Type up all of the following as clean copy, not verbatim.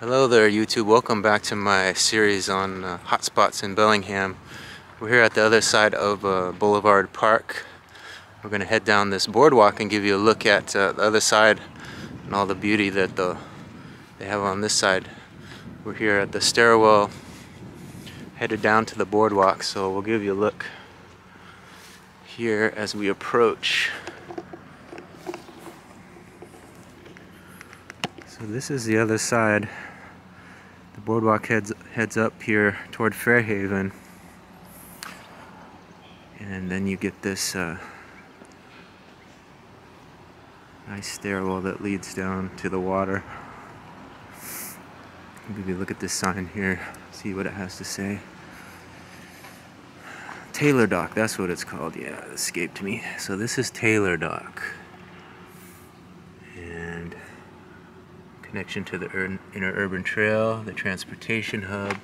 Hello there YouTube, welcome back to my series on hotspots in Bellingham. We're here at the other side of Boulevard Park. We're going to head down this boardwalk and give you a look at the other side and all the beauty that they have on this side. We're here at the stairwell, headed down to the boardwalk, so we'll give you a look here as we approach. So this is the other side. The boardwalk heads up here toward Fairhaven, and then you get this nice stairwell that leads down to the water. Maybe look at this sign here, see what it has to say. Taylor Dock, that's what it's called. Yeah, it escaped me. So this is Taylor Dock, and connection to the Interurban Trail, the transportation hub.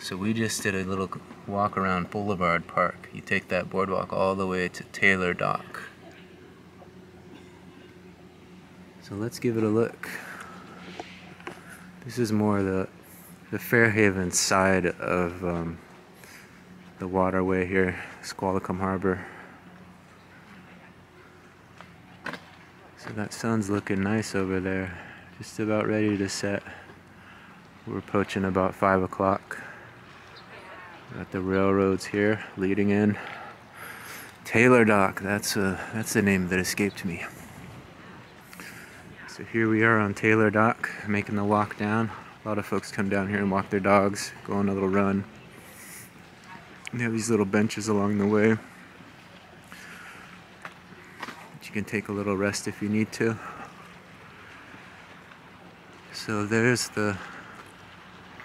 So we just did a little walk around Boulevard Park. You take that boardwalk all the way to Taylor Dock. So let's give it a look. This is more the Fairhaven side of the waterway here, Squalicum Harbor. So that sun's looking nice over there. Just about ready to set. We're approaching about 5 o'clock. Got the railroads here leading in. Taylor Dock, that's the name that escaped me. So here we are on Taylor Dock, making the walk down. A lot of folks come down here and walk their dogs, go on a little run. And they have these little benches along the way. But you can take a little rest if you need to. So there's the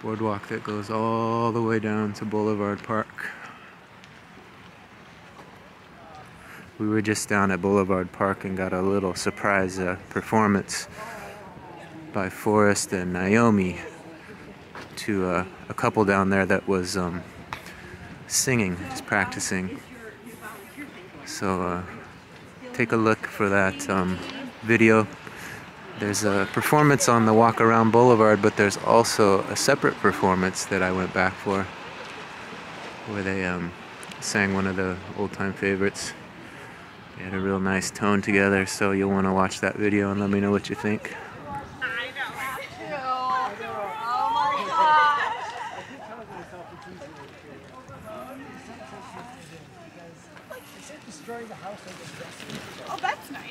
boardwalk that goes all the way down to Boulevard Park. We were just down at Boulevard Park and got a little surprise performance by Forrest and Naomi to a couple down there that was singing, just practicing. So take a look for that video. There's a performance on the walk around Boulevard, but there's also a separate performance that I went back for where they sang one of the old-time favorites. They had a real nice tone together, so you'll want to watch that video and let me know what you think. Oh, that's nice.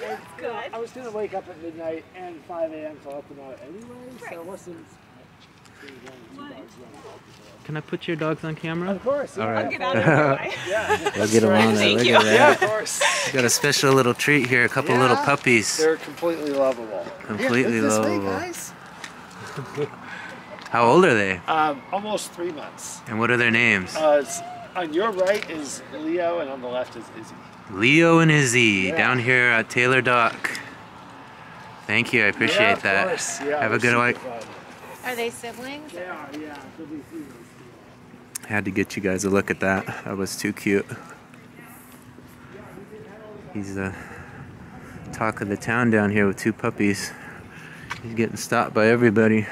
That's good. I was going to wake up at midnight and 5 a.m. so I left them out anyway, so it wasn't... Can I put your dogs on camera? Of course. Yeah. All right. I'll get out of your way. We'll get them on there. Thank you. Yeah, of course. Got a special little treat here, a couple little puppies. They're completely lovable. Completely lovable. Guys. How old are they? Almost 3 months. And what are their names? On your right is Leo, and on the left is Izzy. Leo and Izzy, down here at Taylor Dock. Thank you, I appreciate that. Of course. Yeah, have a good night. Are they siblings? They are, yeah. Had to get you guys a look at that. That was too cute. He's the talk of the town down here with two puppies. He's getting stopped by everybody.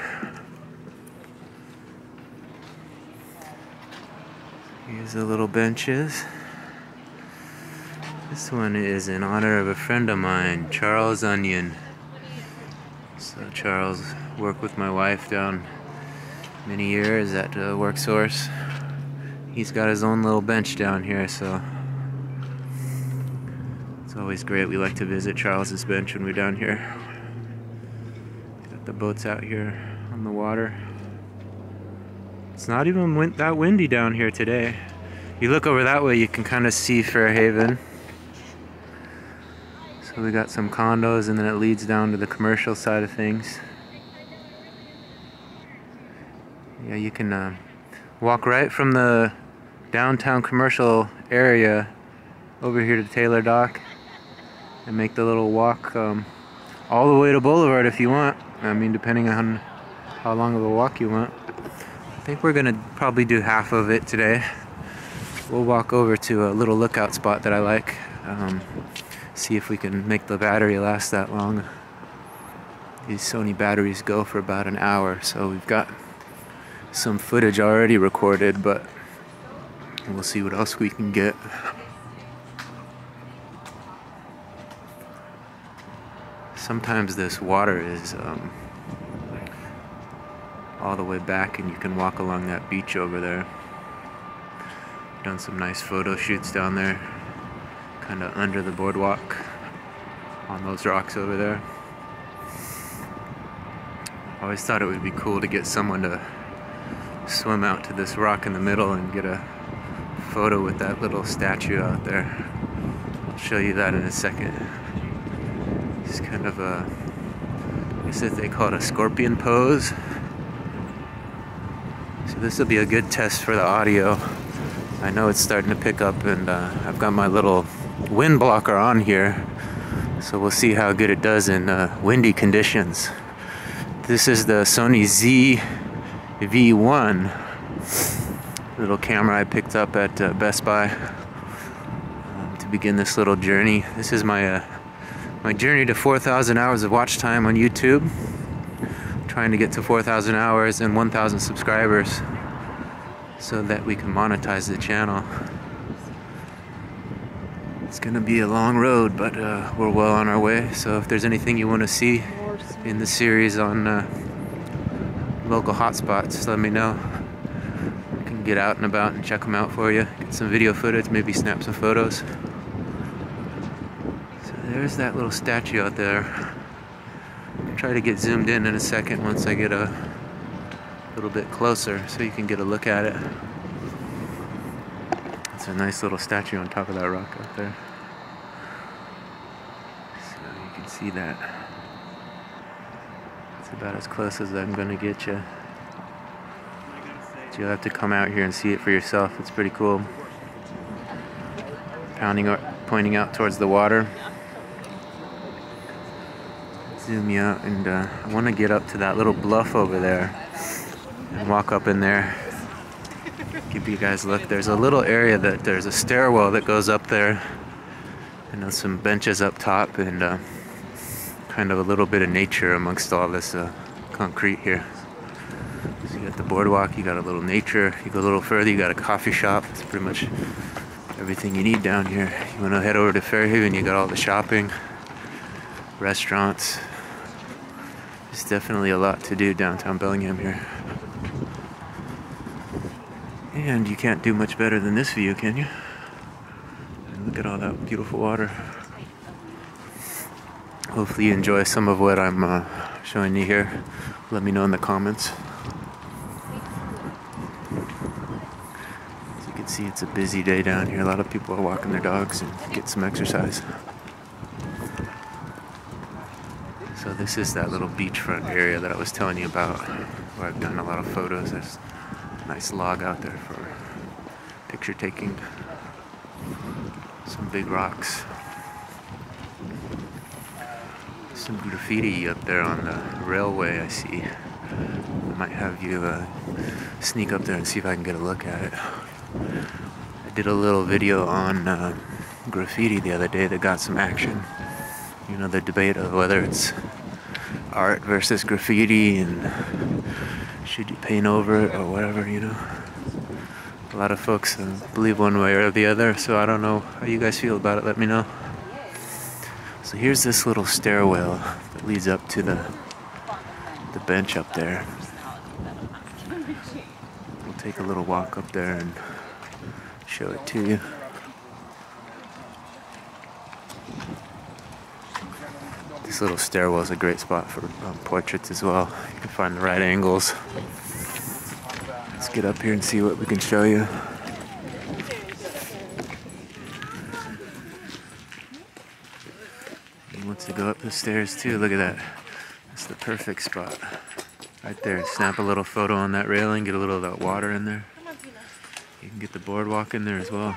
Here's the little benches. This one is in honor of a friend of mine, Charles Onion. So Charles worked with my wife down many years at WorkSource. He's got his own little bench down here, so it's always great. We like to visit Charles's bench when we're down here. Got the boats out here on the water. It's not even that windy down here today. You look over that way, you can kind of see Fairhaven. So we got some condos, and then it leads down to the commercial side of things. Yeah, you can walk right from the downtown commercial area over here to Taylor Dock and make the little walk all the way to Boulevard if you want. I mean, depending on how long of a walk you want. I think we're gonna probably do half of it today. We'll walk over to a little lookout spot that I like. See if we can make the battery last that long. These Sony batteries go for about an hour, so we've got some footage already recorded, but we'll see what else we can get. Sometimes this water is all the way back and you can walk along that beach over there. Done some nice photo shoots down there, kind of under the boardwalk on those rocks over there. I always thought it would be cool to get someone to swim out to this rock in the middle and get a photo with that little statue out there. I'll show you that in a second. It's kind of a, I guess they call it a scorpion pose. So this will be a good test for the audio. I know it's starting to pick up, and I've got my little wind blocker on here, so we'll see how good it does in windy conditions. This is the Sony ZV1 little camera I picked up at Best Buy to begin this little journey. This is my my journey to 4,000 hours of watch time on YouTube. I'm trying to get to 4,000 hours and 1,000 subscribers, so that we can monetize the channel. It's gonna be a long road, but we're well on our way. So if there's anything you want to see in the series on local hotspots, let me know. I can get out and about and check them out for you. Get some video footage, maybe snap some photos. So there's that little statue out there. I'll try to get zoomed in a second once I get a little bit closer so you can get a look at it. It's a nice little statue on top of that rock up there. So you can see that. It's about as close as I'm gonna get you. But you'll have to come out here and see it for yourself. It's pretty cool. Pointing out towards the water. Zoom you out, and I want to get up to that little bluff over there and walk up in there. Give you guys a look. There's a little area that there's a stairwell that goes up there, and there's some benches up top, and kind of a little bit of nature amongst all this concrete here. So you got the boardwalk, you got a little nature, you go a little further, you got a coffee shop. It's pretty much everything you need down here. You want to head over to Fairhaven, you got all the shopping, restaurants. There's definitely a lot to do downtown Bellingham here. And you can't do much better than this view, can you? And look at all that beautiful water. Hopefully you enjoy some of what I'm showing you here. Let me know in the comments. As you can see, it's a busy day down here. A lot of people are walking their dogs and get some exercise. So this is that little beachfront area that I was telling you about, where I've done a lot of photos. There's nice log out there for picture taking. Some big rocks. Some graffiti up there on the railway, I see. I might have you sneak up there and see if I can get a look at it. I did a little video on graffiti the other day that got some action. You know, the debate of whether it's art versus graffiti and should you paint over it or whatever, you know. A lot of folks believe one way or the other, so I don't know how you guys feel about it. Let me know. So here's this little stairwell that leads up to the bench up there. We'll take a little walk up there and show it to you. This little stairwell is a great spot for portraits as well. You can find the right angles. Let's get up here and see what we can show you. He wants to go up the stairs too. Look at that. That's the perfect spot. Right there. Snap a little photo on that railing. Get a little of that water in there. You can get the boardwalk in there as well.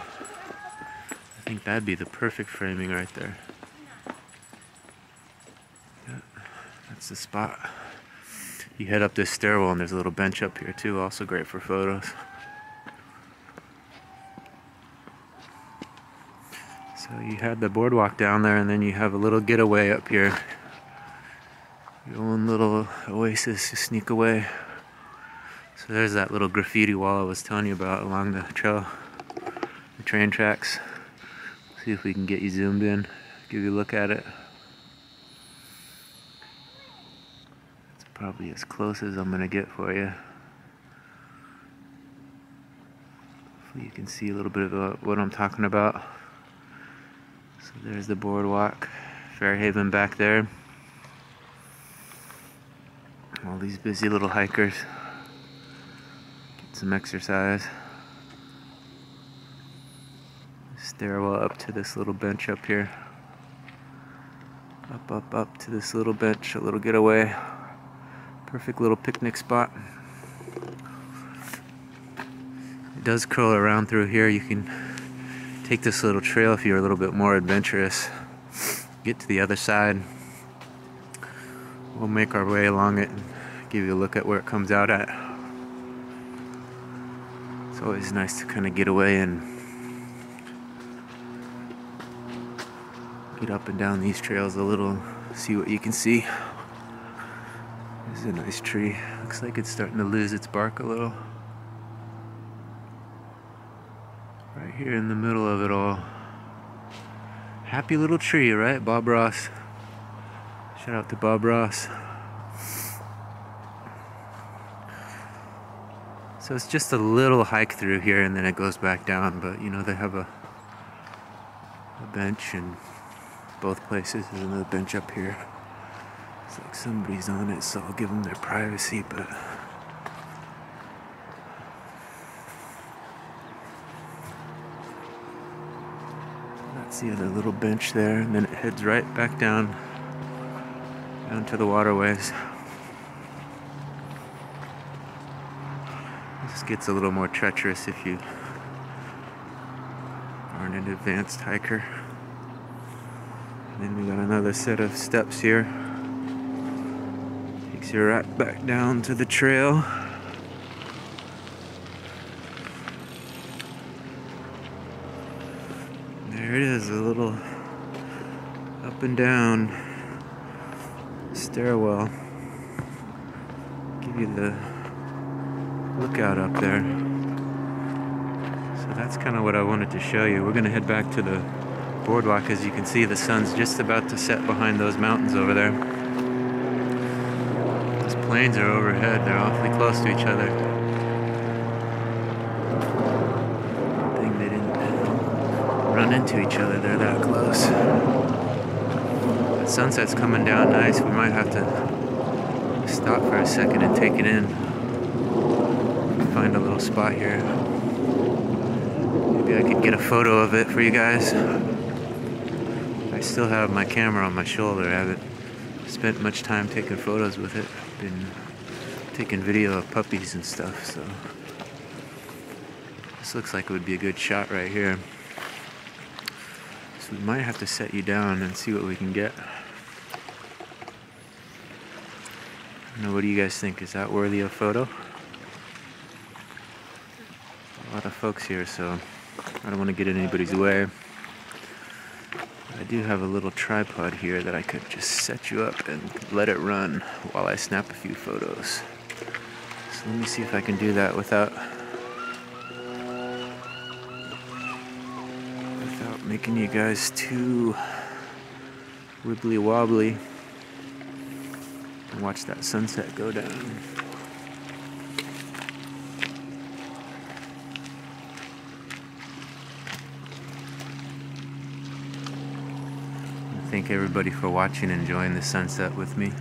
I think that'd be the perfect framing right there. That's the spot. You head up this stairwell and there's a little bench up here too, also great for photos. So you had the boardwalk down there, and then you have a little getaway up here. Your own little oasis to sneak away. So there's that little graffiti wall I was telling you about along the trail, the train tracks. See if we can get you zoomed in, give you a look at it. It's probably as close as I'm gonna get for you. Hopefully you can see a little bit of what I'm talking about. So there's the boardwalk, Fairhaven back there. All these busy little hikers. Get some exercise. Stairwell up to this little bench up here. Up to this little bench, a little getaway. Perfect little picnic spot. It does curl around through here. You can take this little trail if you're a little bit more adventurous. Get to the other side. We'll make our way along it and give you a look at where it comes out at. It's always nice to kind of get away and get up and down these trails a little, see what you can see. This is a nice tree. Looks like it's starting to lose its bark a little. Right here in the middle of it all. Happy little tree, right? Bob Ross. Shout out to Bob Ross. So it's just a little hike through here and then it goes back down, but you know, they have a bench in both places. There's another bench up here. It's like somebody's on it, so I'll give them their privacy, but that's the other little bench there, and then it heads right back down to the waterways. This gets a little more treacherous if you aren't an advanced hiker. And then we got another set of steps here. Takes you right back down to the trail. There it is, a little up and down stairwell. Give you the lookout up there. So that's kind of what I wanted to show you. We're going to head back to the boardwalk. As you can see, the sun's just about to set behind those mountains over there. Those planes are overhead. They're awfully close to each other. Good thing they didn't run into each other. They're that close. Sunset's coming down nice. We might have to stop for a second and take it in. Find a little spot here. Maybe I could get a photo of it for you guys. I still have my camera on my shoulder. I haven't spent much time taking photos with it. I've been taking video of puppies and stuff, so this looks like it would be a good shot right here. So we might have to set you down and see what we can get. I don't know, what do you guys think? Is that worthy of a photo? A lot of folks here, so I don't want to get in anybody's way. I do have a little tripod here that I could just set you up and let it run while I snap a few photos. So let me see if I can do that without making you guys too wibbly wobbly. And watch that sunset go down. Thank everybody for watching and enjoying the sunset with me.